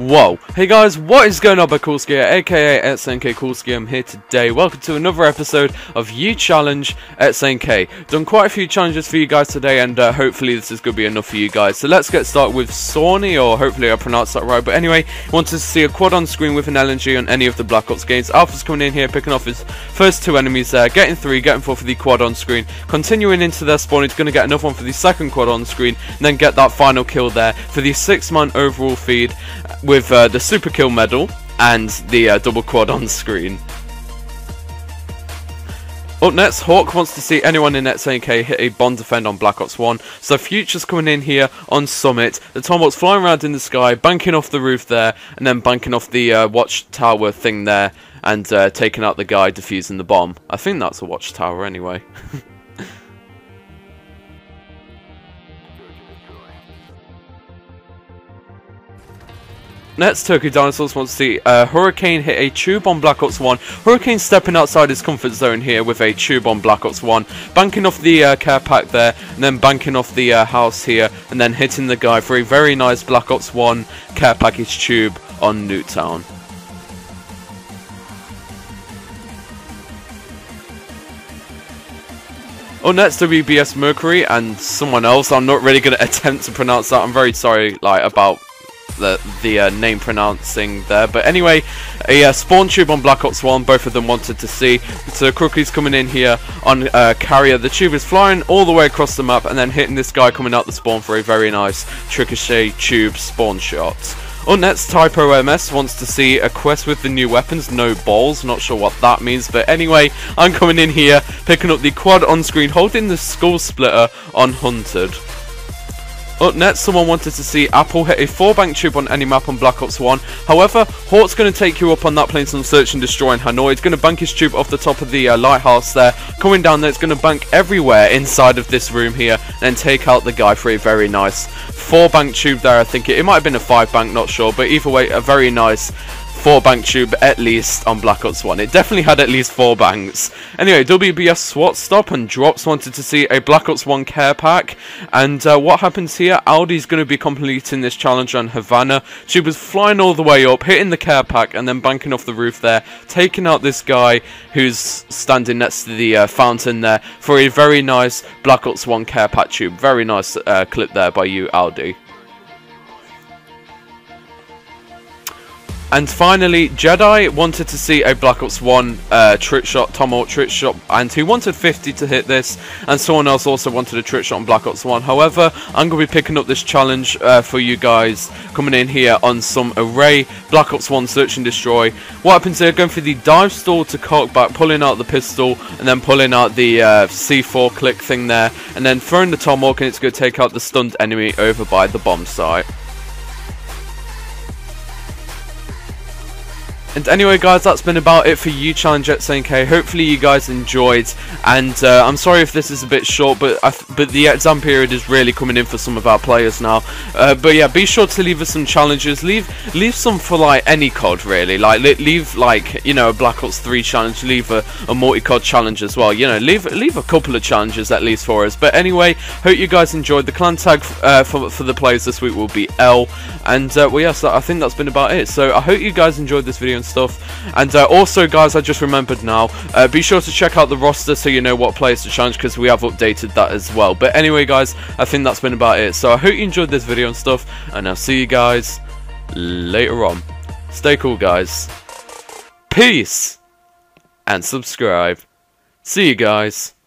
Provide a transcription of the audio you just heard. Whoa. Hey guys, what is going on? By Coolski here, aka xAMK Coolski. I'm here today. Welcome to another episode of You Challenge xAMK. Done quite a few challenges for you guys today, and hopefully this is going to be enough for you guys. So let's get started with Sawney, or hopefully I pronounced that right. But anyway, wanted to see a quad on screen with an LNG on any of the Black Ops games. Alpha's coming in here, picking off his first two enemies there, getting three, getting four for the quad on screen. Continuing into their spawn, he's going to get another one for the second quad on screen, and then get that final kill there for the 6-man overall feed, with the super kill medal and the double quad on screen. Up next, Hawk wants to see anyone in xAMK hit a bomb defend on Black Ops 1. So Future's coming in here on Summit. The Tomahawk's flying around in the sky, banking off the roof there, and then banking off the watchtower thing there, and taking out the guy defusing the bomb. I think that's a watchtower anyway. Next, Turkey Dinosaurs wants to see Hurricane hit a tube on Black Ops 1. Hurricane stepping outside his comfort zone here with a tube on Black Ops 1. Banking off the care pack there, and then banking off the house here, and then hitting the guy for a very nice Black Ops 1 care package tube on Newtown. Oh, next, WBS Mercury and someone else. I'm not really going to attempt to pronounce that. I'm very sorry about the name pronouncing there, but anyway, a spawn tube on Black Ops 1, both of them wanted to see. So Crookie's coming in here on Carrier. The tube is flying all the way across the map and then hitting this guy coming out the spawn for a very nice Tricoche tube spawn shot. Up next, Typo MS wants to see a quest with the new weapons, no balls. Not sure what that means, but anyway, I'm coming in here, picking up the quad on screen, holding the skull splitter on Hunted. Up next, someone wanted to see Apple hit a 4-bank tube on any map on Black Ops 1. However, Hawk's going to take you up on that, playing some search and destroy in Hanoi. He's going to bank his tube off the top of the lighthouse there. Coming down there, it's going to bank everywhere inside of this room here, and then take out the guy for a very nice 4-bank tube there. I think it might have been a 5-bank, not sure, but either way, a very nice 4-bank tube at least on Black Ops 1. It definitely had at least 4 banks. Anyway, WBS SWAT Stop and Drops wanted to see a Black Ops 1 care pack. And what happens here? Aldi's going to be completing this challenge on Havana. She was flying all the way up, hitting the care pack, and then banking off the roof there, taking out this guy who's standing next to the fountain there for a very nice Black Ops 1 care pack tube. Very nice clip there by you, Aldi. And finally, Jedi wanted to see a Black Ops 1 trick shot, Tomahawk trick shot, and he wanted 50 to hit this, and someone else also wanted a trick shot on Black Ops 1. However, I'm going to be picking up this challenge for you guys, coming in here on some Array, Black Ops 1 search and destroy. What happens here? Going for the dive stall to cock back, pulling out the pistol, and then pulling out the C4 click thing there, and then throwing the Tomahawk, and it's going to take out the stunned enemy over by the bomb site. And anyway guys, that's been about it for You Challenge xAMK. Hopefully you guys enjoyed, and I'm sorry if this is a bit short, but the exam period is really coming in for some of our players now. But yeah, be sure to leave us some challenges. Leave some for like any COD really. Like leave like, you know, a Black Ops 3 challenge. Leave a multi-COD challenge as well. You know, leave a couple of challenges at least for us. But anyway, hope you guys enjoyed. The clan tag for the players this week will be L. And well yeah, so I think that's been about it. So I hope you guys enjoyed this video. And also guys, I just remembered now, be sure to check out the roster so you know what players to challenge, because we have updated that as well. But anyway guys, I think that's been about it, so I hope you enjoyed this video and stuff, and I'll see you guys later on. Stay cool guys, peace, and subscribe. See you guys.